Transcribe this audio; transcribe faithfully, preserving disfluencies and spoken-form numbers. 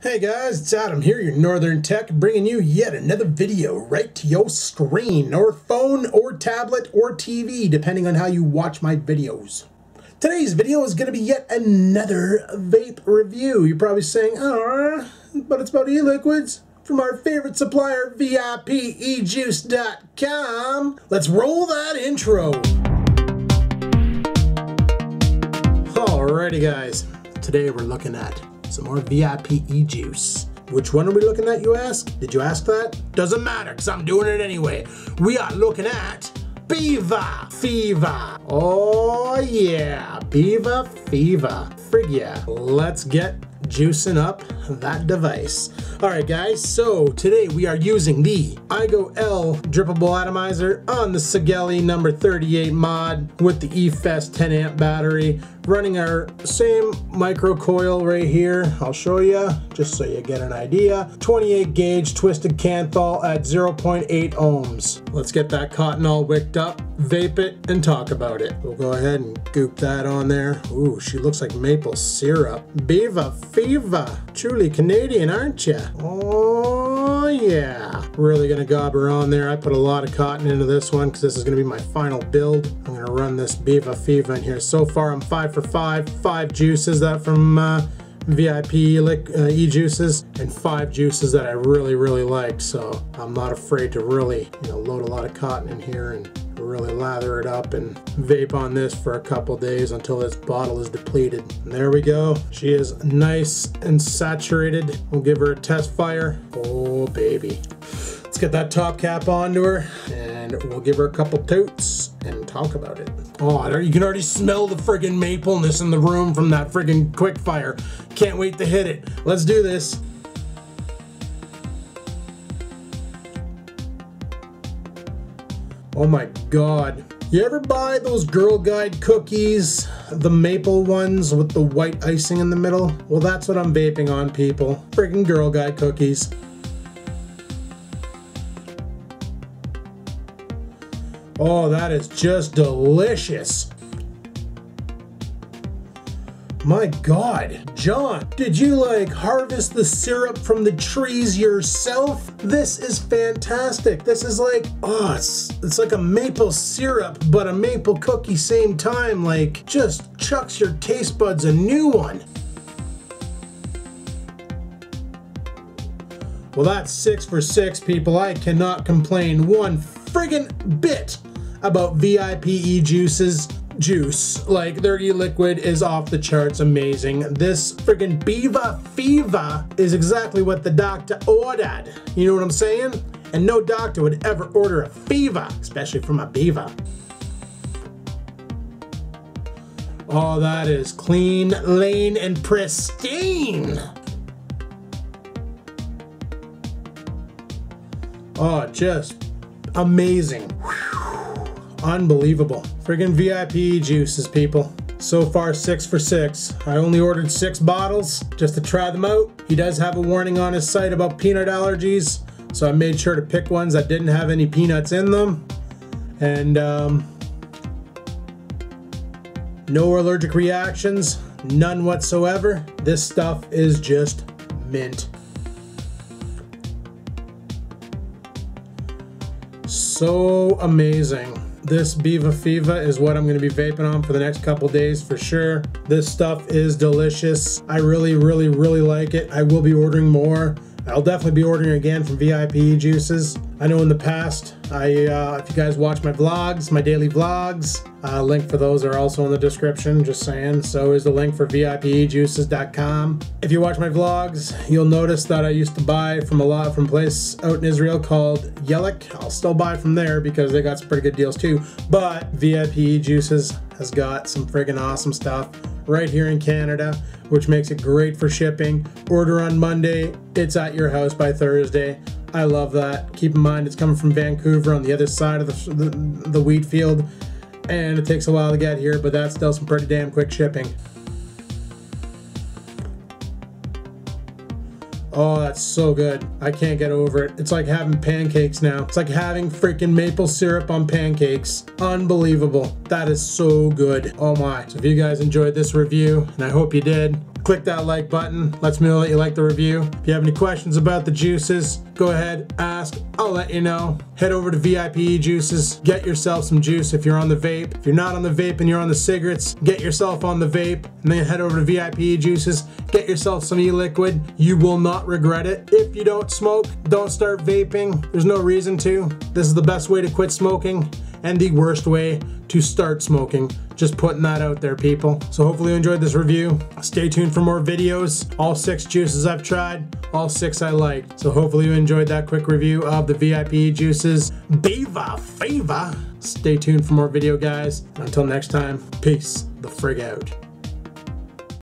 Hey guys, it's Adam here, your Northern Tech, bringing you yet another video right to your screen, or phone, or tablet, or T V, depending on how you watch my videos. Today's video is going to be yet another vape review. You're probably saying, ah, but it's about e-liquids from our favorite supplier, V I P E juice dot com. Let's roll that intro. Alrighty guys, today we're looking at some more V I P E-Juice. Which one are we looking at, you ask? Did you ask that? Doesn't matter, because I'm doing it anyway. We are looking at Beava Feva. Oh yeah, Beava Feva. Frig yeah. Let's get juicing up that device. All right guys, so today we are using the I G O L drippable atomizer on the Sigelei number thirty-eight mod with the eFest ten amp battery, running our same micro coil right here. I'll show you just so you get an idea. twenty-eight gauge twisted canthal at zero point eight ohms. Let's get that cotton all wicked up, vape it, and talk about it. We'll go ahead and goop that on there. Ooh, she looks like maple syrup. Beava Feva, truly Canadian, aren't you? Oh yeah, really gonna gob her on there. I put a lot of cotton into this one because this is gonna be my final build. I'm gonna run this Beava Feva in here. So far I'm five for five, five juices that from uh, V I P uh, E-Juices, and five juices that I really, really like. So I'm not afraid to really, you know, load a lot of cotton in here and really lather it up and vape on this for a couple days until this bottle is depleted. And there we go. She is nice and saturated. We'll give her a test fire. Oh baby. Let's get that top cap onto her and we'll give her a couple toots and talk about it. Oh, there, you can already smell the friggin' mapeliness in the room from that friggin' quick fire. Can't wait to hit it. Let's do this. Oh my God. You ever buy those Girl Guide cookies, the maple ones with the white icing in the middle? Well, that's what I'm vaping on, people. Friggin' Girl Guide cookies. Oh, that is just delicious. My God. John, did you like harvest the syrup from the trees yourself? This is fantastic. This is like, oh, it's, it's like a maple syrup, but a maple cookie same time. Like, just chucks your taste buds a new one. Well, that's six for six, people. I cannot complain one friggin' bit about V I P E-Juices. Juice, like their e-liquid is off the charts amazing. This friggin' Beava Feva is exactly what the doctor ordered. You know what I'm saying? And no doctor would ever order a Feva, especially from a beaver. Oh, that is clean, lean, and pristine. Oh, just amazing. Unbelievable. Friggin' V I P juices, people. So far, six for six. I only ordered six bottles just to try them out. He does have a warning on his site about peanut allergies, so I made sure to pick ones that didn't have any peanuts in them. And um, no allergic reactions, none whatsoever. This stuff is just mint. So amazing. This Beava Feva is what I'm going to be vaping on for the next couple days for sure. This stuff is delicious. I really, really, really like it. I will be ordering more. I'll definitely be ordering again from V I P E-Juices. I know in the past, I uh, if you guys watch my vlogs, my daily vlogs, uh, link for those are also in the description, just saying. So is the link for V I P E juices dot com. If you watch my vlogs, you'll notice that I used to buy from a lot from a place out in Israel called Yelek. I'll still buy from there because they got some pretty good deals too. But V I P E-Juices has got some friggin' awesome stuff right here in Canada, which makes it great for shipping. Order on Monday, it's at your house by Thursday. I love that. Keep in mind, it's coming from Vancouver on the other side of the, the, the wheat field, and it takes a while to get here, but that's still some pretty damn quick shipping. Oh, that's so good. I can't get over it. It's like having pancakes now. It's like having freaking maple syrup on pancakes. Unbelievable. That is so good. Oh my. So if you guys enjoyed this review, and I hope you did, click that like button. Let's know that you like the review. If you have any questions about the juices, go ahead, ask, I'll let you know. Head over to V I P Ejuice, get yourself some juice if you're on the vape. If you're not on the vape and you're on the cigarettes, get yourself on the vape, and then head over to V I P Ejuice, get yourself some e-liquid. You will not regret it. If you don't smoke, don't start vaping. There's no reason to. This is the best way to quit smoking and the worst way to start smoking. Just putting that out there, people. So hopefully you enjoyed this review. Stay tuned for more videos. All six juices I've tried, all six I liked. So hopefully you enjoyed that quick review of the V I P juices. Beava Feva. Stay tuned for more video, guys. Until next time, peace the frig out.